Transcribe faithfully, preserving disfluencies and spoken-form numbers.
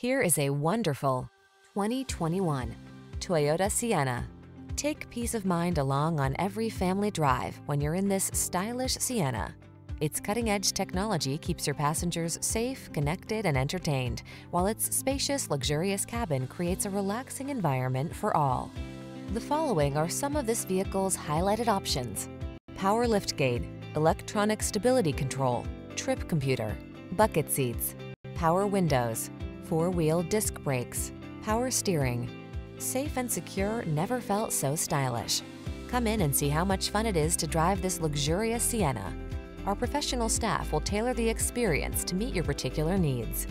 Here is a wonderful twenty twenty-one Toyota Sienna. Take peace of mind along on every family drive when you're in this stylish Sienna. Its cutting-edge technology keeps your passengers safe, connected, and entertained, while its spacious, luxurious cabin creates a relaxing environment for all. The following are some of this vehicle's highlighted options: power liftgate, electronic stability control, trip computer, bucket seats, power windows, four-wheel disc brakes, power steering. Safe and secure never felt so stylish. Come in and see how much fun it is to drive this luxurious Sienna. Our professional staff will tailor the experience to meet your particular needs.